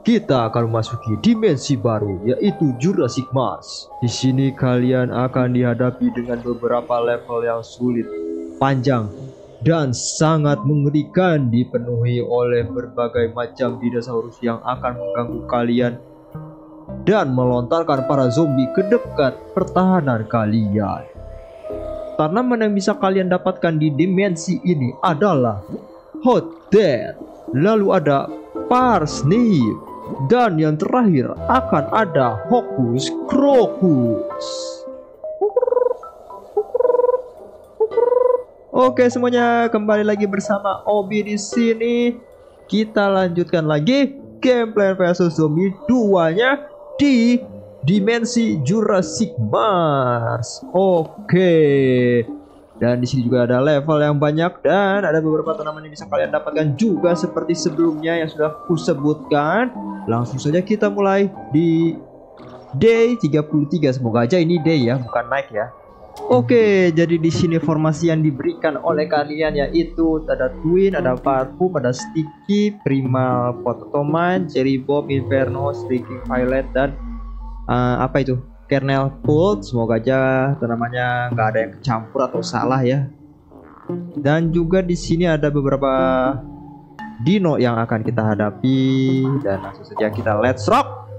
kita akan memasuki dimensi baru, yaitu Jurassic Marsh. Di sini kalian akan dihadapi dengan beberapa level yang sulit, panjang, dan sangat mengerikan, dipenuhi oleh berbagai macam dinosaurus yang akan mengganggu kalian dan melontarkan para zombie ke dekat pertahanan kalian. Tanaman yang bisa kalian dapatkan di dimensi ini adalah Hot Date, lalu ada Parsnip, dan yang terakhir akan ada Hokus Krokus. Oke semuanya, kembali lagi bersama Obi di sini. Kita lanjutkan lagi gameplay versus zombie 2-nya di dimensi Jurassic Marsh. Oke. Dan di sini juga ada level yang banyak dan ada beberapa tanaman yang bisa kalian dapatkan juga seperti sebelumnya yang sudah aku sebutkan. Langsung saja kita mulai di day 33. Semoga aja ini day ya, bukan night ya. Oke, jadi di sini formasi yang diberikan oleh kalian yaitu ada twin, ada parfum, ada sticky, primal, potoman, cherry bomb, inferno, sticky violet, dan apa itu? Kernel pull. Semoga aja tanamannya nggak ada yang kecampur atau salah ya. Dan juga di sini ada beberapa dino yang akan kita hadapi dan langsung saja kita let's rock.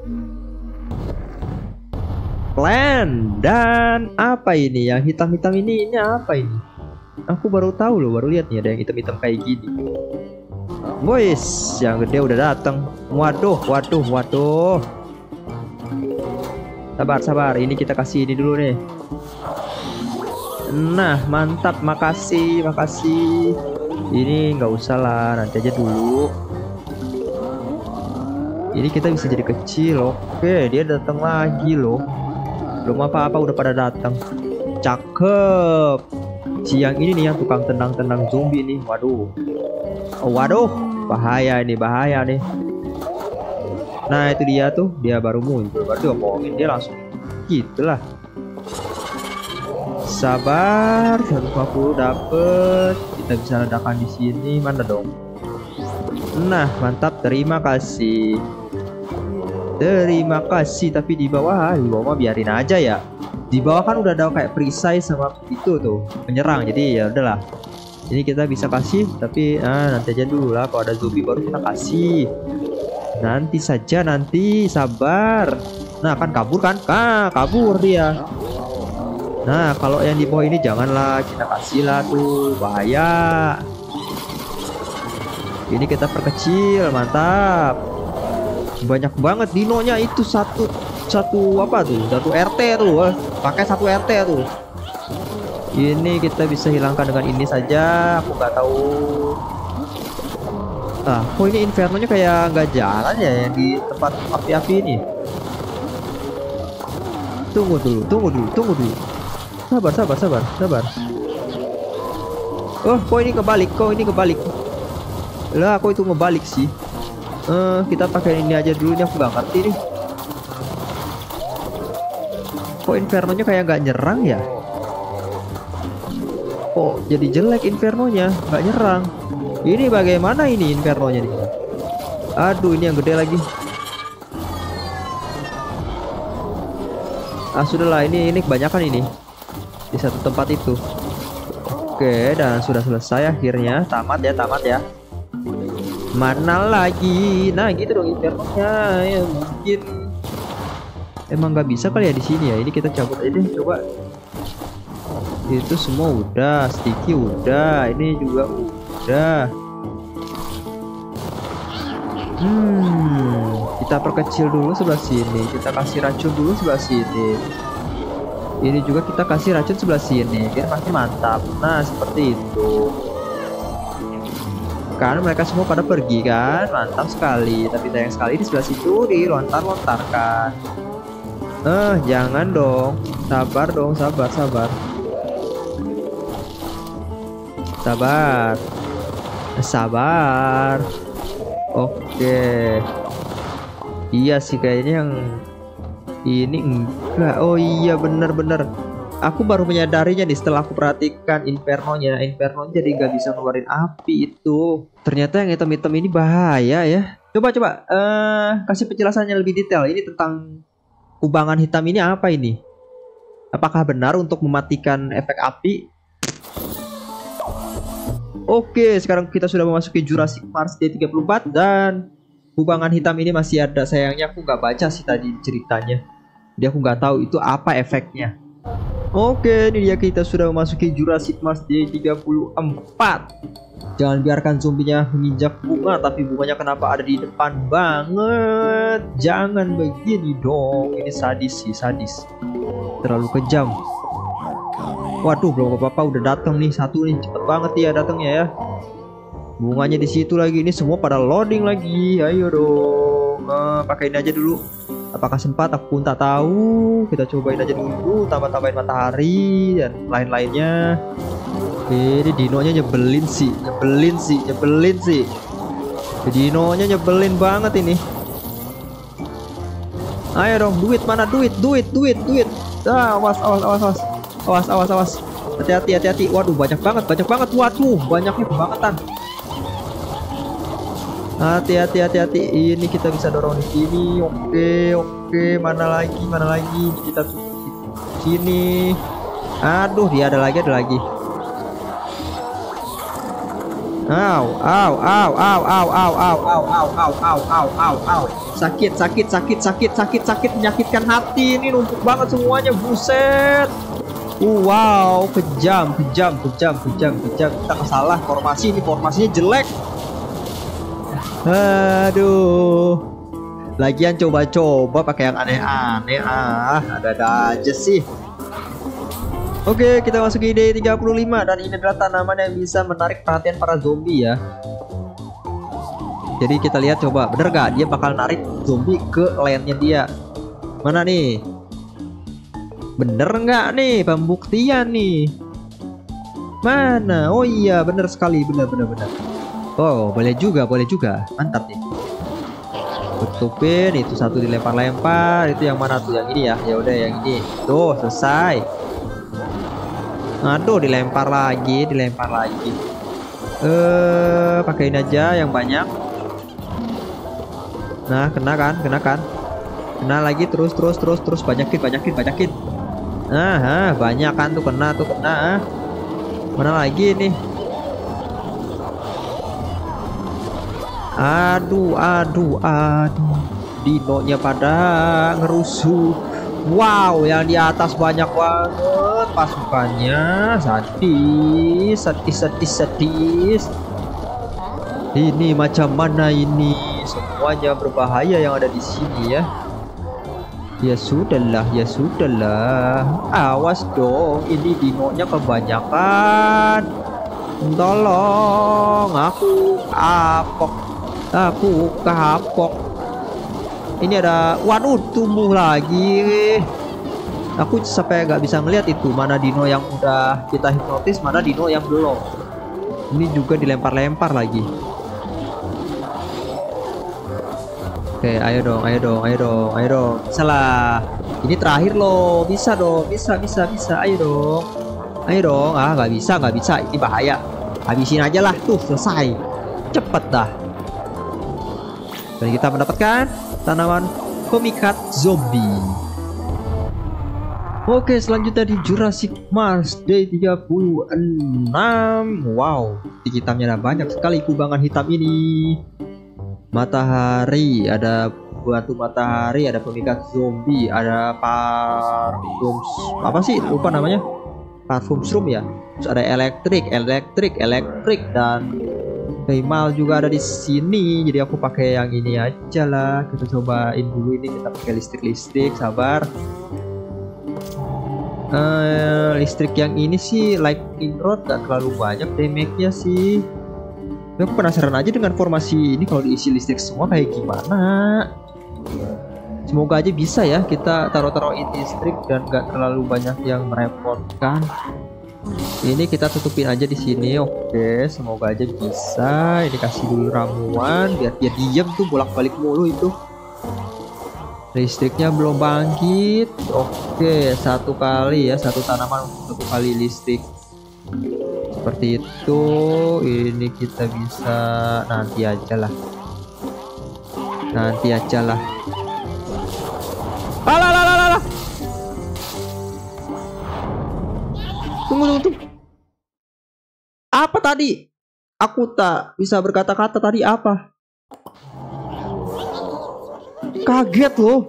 Plan dan apa ini yang hitam-hitam ini apa ini? Aku baru tahu loh, baru lihat nih ada yang hitam-hitam kayak gini. Boys, yang gede udah datang. Waduh, waduh, waduh. Sabar, sabar. Ini kita kasih ini dulu nih. Nah, mantap. Makasih, makasih. Ini nggak usah lah, nanti aja dulu. Ini kita bisa jadi kecil. Oke, dia datang lagi loh. Belum apa-apa udah pada datang. Cakep. Siang ini nih yang tukang tendang-tendang zombie nih. Waduh. Oh, waduh. Bahaya ini, bahaya nih. Nah, itu dia tuh. Dia baru muncul. Berarti ngomongin dia langsung gitulah. Sabar, 150 dapet. Kita bisa ledakan di sini. Mana dong? Nah, mantap. Terima kasih. Terima kasih, tapi di bawah mah biarin aja ya. Di bawah kan udah ada kayak perisai sama itu tuh penyerang, jadi ya udahlah. Ini kita bisa kasih, tapi nanti aja dulu lah. Kalau ada zombie baru kita kasih. Nanti saja, nanti sabar. Nah kan kabur kan? Kabur dia. Nah kalau yang di bawah ini janganlah kita kasih lah tuh, bahaya. Ini kita perkecil, mantap. Banyak banget dinonya itu satu apa tuh, satu RT tuh, pakai satu RT tuh. Ini kita bisa hilangkan dengan ini saja. Aku nggak tahu. Ah, kok ini infernonya kayak nggak jalan ya yang di tempat api-api ini. Tunggu dulu, tunggu dulu, tunggu dulu. Sabar, sabar, sabar, sabar. Oh, kok ini kebalik, kok ini kebalik. Lah, kok itu ngebalik sih? Kita pakai ini aja dulu nih, aku nggak ngerti nih. Kok infernonya kayak nggak nyerang ya? Kok jadi jelek infernonya, nggak nyerang. Ini bagaimana ini infernonya nih? Aduh, ini yang gede lagi. Ah sudahlah, ini kebanyakan ini di satu tempat itu. Oke, dan sudah selesai akhirnya, tamat ya, tamat ya. Mana lagi? Nah gitu dong infernonya ya, mungkin emang nggak bisa kali ya di sini ya. Ini kita cabut aja deh, coba. Itu semua udah, sticky udah, ini juga udah. Kita perkecil dulu sebelah sini, kita kasih racun dulu sebelah sini. Ini juga kita kasih racun sebelah sini, biar pasti mantap. Nah seperti itu. Kan mereka semua pada pergi kan, mantap sekali. Tapi sayang sekali di sebelah situ dilontar-lontarkan. Jangan dong, sabar dong, sabar, sabar, sabar, sabar. Oke, iya sih kayaknya yang ini enggak. Oh iya bener-bener. Aku baru menyadarinya nih setelah aku perhatikan infernonya. Inferno jadi nggak bisa ngeluarin api itu. Ternyata yang hitam-hitam ini bahaya ya. Coba kasih penjelasannya lebih detail. Ini tentang kubangan hitam ini apa ini? Apakah benar untuk mematikan efek api? Oke, sekarang kita sudah memasuki Jurassic Marsh D34 dan kubangan hitam ini masih ada. Sayangnya aku nggak baca sih tadi ceritanya. Jadi aku nggak tahu itu apa efeknya. Oke, ini dia, kita sudah memasuki Jurassic Marsh D34. Jangan biarkan zombinya menginjak bunga, tapi bunganya kenapa ada di depan banget? Jangan begini dong, ini sadis sih, sadis. Terlalu kejam. Waduh, belum apa-apa udah datang nih satu nih, cepet banget ya datangnya ya. Bunganya di situ lagi, ini semua pada loading lagi. Ayo dong, pakai ini aja dulu. Apakah sempat? Aku pun tak tahu. Kita cobain aja dulu, tambah-tambahin matahari dan lain-lainnya. Oke, ini dinonya nyebelin sih, nyebelin sih, nyebelin sih. Dinonya nyebelin banget ini. Ayo dong, duit mana, duit, duit, duit, duit. Ah, awas, awas, awas, awas, awas, awas, awas. Hati-hati, hati-hati. Waduh, banyak banget, waduh, banyaknya kebangetan. Hati-hati, hati-hati. Ini kita bisa dorong di sini. Oke, oke. Mana lagi, mana lagi? Kita sini. Aduh, dia ada lagi, ada lagi. Au, au, au, au, au, au, au, au, au, au, au, au, au. Sakit, sakit, sakit, sakit, sakit, sakit, menyakitkan hati. Ini numpuk banget semuanya, buset. Wow, kejam, kejam, kejam, kejam, kejam. Kita kesalah formasi, ini formasinya jelek. Aduh, lagian coba-coba pakai yang aneh-aneh, ada-ada aja sih. Oke, kita masuk ke D35 dan ini adalah tanaman yang bisa menarik perhatian para zombie ya. Jadi kita lihat coba, bener gak dia bakal narik zombie ke lane-nya dia. Mana nih? Bener nggak nih pembuktian nih? Mana? Oh iya, bener sekali, bener. Oh, boleh juga, mantap nih. Tutupin, itu satu dilempar-lempar, itu yang mana tuh? Yang ini ya, ya udah yang ini. Tuh selesai. Aduh, dilempar lagi. Pakaiin aja yang banyak. Nah, kena kan? Kena lagi terus banyakin. Nah, banyak kan tuh kena. Mana lagi nih? Aduh. Dinonya pada ngerusuh. Wow, yang di atas banyak banget pasukannya. Sadis. Ini macam mana ini? Semuanya berbahaya yang ada di sini ya. Ya sudahlah. Awas dong, ini dinonya kebanyakan. Tolong, aku kapok. Ini ada, waduh, tumbuh lagi. Aku sampai nggak bisa ngelihat itu mana dino yang udah kita hipnotis, mana dino yang belum. Ini juga dilempar-lempar lagi. Oke, ayo dong. Salah. Ini terakhir loh, bisa. Ayo dong. Ah, nggak bisa. Ini bahaya. Habisin aja lah, tuh selesai. Cepet dah. Dan kita mendapatkan tanaman komikat zombie. Oke, selanjutnya di Jurassic Marsh D36. Wow, titik hitamnya ada banyak sekali kubangan hitam ini. Matahari, ada batu matahari, ada pemikat zombie, ada parfum, apa sih? Lupa namanya. Parfum shroom ya. Terus ada elektrik dan Primal juga ada di sini, jadi aku pakai yang ini aja lah. Kita cobain dulu ini, kita pakai listrik, sabar. Listrik yang ini sih Lighting Rod gak terlalu banyak damage-nya sih. Aku penasaran aja dengan formasi ini kalau diisi listrik semua kayak gimana. Semoga aja bisa ya, kita taruh-taruhin listrik dan gak terlalu banyak yang merepotkan. Ini kita tutupin aja di sini. Oke, semoga aja bisa. Ini kasih dulu ramuan biar dia diem tuh, bolak-balik mulu itu. Listriknya belum bangkit. Oke, satu kali ya, satu tanaman untuk satu kali listrik. Seperti itu. Ini kita bisa nanti aja lah. Nanti ajalah. Alah. Tunggu. Apa tadi? Aku tak bisa berkata-kata tadi apa. Kaget loh.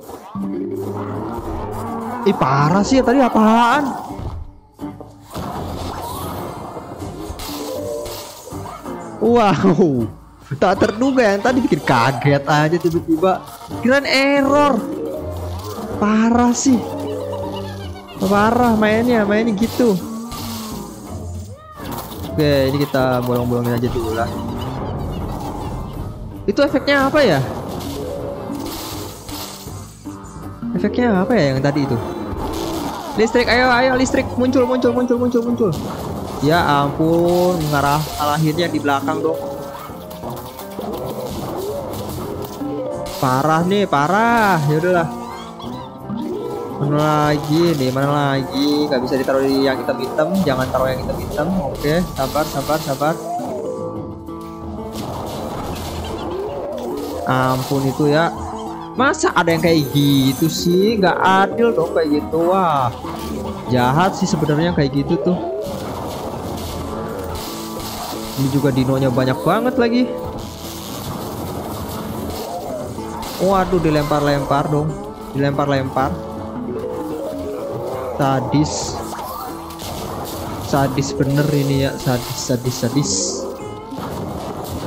Ih, parah sih ya tadi apaan? Wow. Tak terduga yang tadi bikin kaget aja tiba-tiba. Kirain error. Parah sih. Parah mainnya gitu. Oke, ini kita bolong-bolongin aja dulu lah. Itu efeknya apa ya? Efeknya apa ya yang tadi itu? Listrik, ayo listrik, muncul. Ya ampun, ngarah akhirnya di belakang dong. Parah. Ya udahlah. Mana lagi, nggak bisa ditaruh di yang hitam-hitam, jangan taruh yang hitam-hitam. Oke, sabar. Ampun itu ya, masa ada yang kayak gitu sih, nggak adil dong kayak gitu. Wah, jahat sih sebenarnya kayak gitu tuh. Ini juga dinonya banyak banget lagi. Waduh, dilempar-lempar. Sadis bener ini ya, sadis.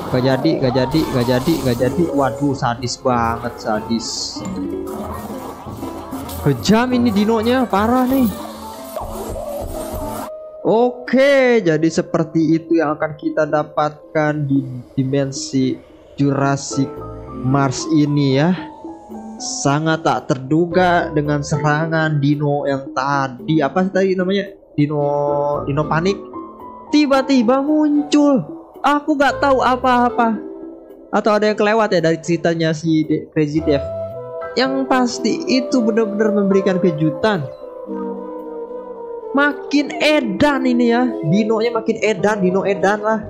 Gak jadi. Waduh, sadis banget, sadis. Kejam ini dinonya, parah nih. Oke, jadi seperti itu yang akan kita dapatkan di dimensi Jurassic Marsh ini ya. Sangat tak terduga dengan serangan dino yang tadi. Apa sih tadi namanya? Dino panik. Tiba-tiba muncul. Aku gak tahu apa-apa. Atau ada yang kelewat ya dari ceritanya si Crazy Dev. Yang pasti itu benar-benar memberikan kejutan. Makin edan ini ya. Dinonya makin edan. Dino edan lah.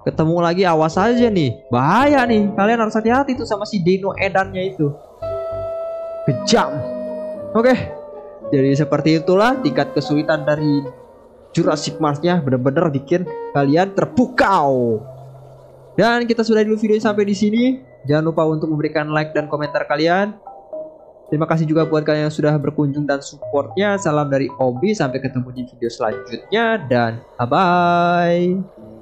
Ketemu lagi, awas aja nih, bahaya nih, kalian harus hati-hati tuh sama si dino edannya itu, kejam. Oke, jadi seperti itulah tingkat kesulitan dari Jurassic Marsh-nya, bener-bener bikin kalian terpukau. Dan kita sudah dulu video sampai di sini. Jangan lupa untuk memberikan like dan komentar kalian. Terima kasih juga buat kalian yang sudah berkunjung dan supportnya. Salam dari Obi, sampai ketemu di video selanjutnya dan bye-bye.